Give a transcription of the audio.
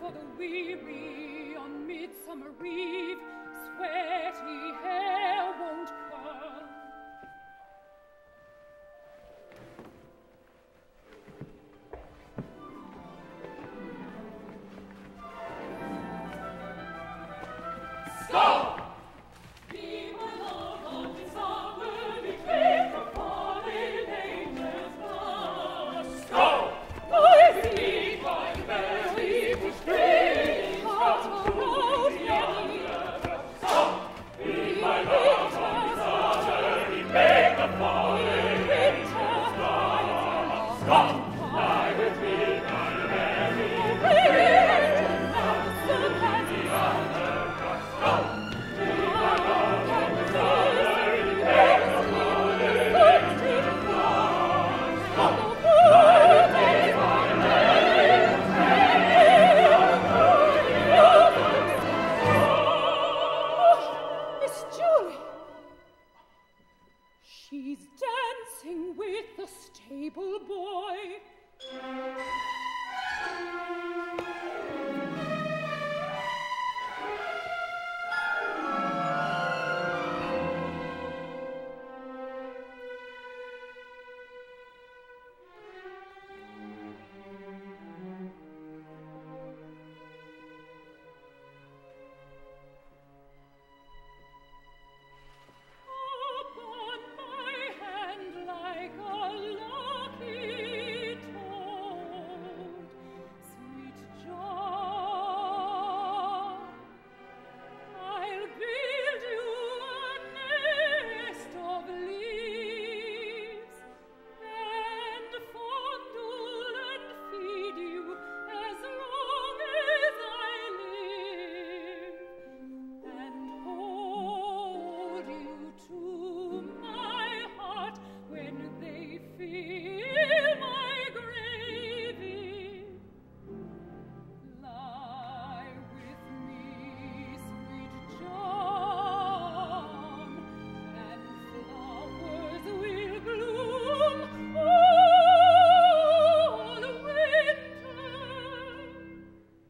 For the weary on Midsummer Eve, sweaty hair won't come. Thank you.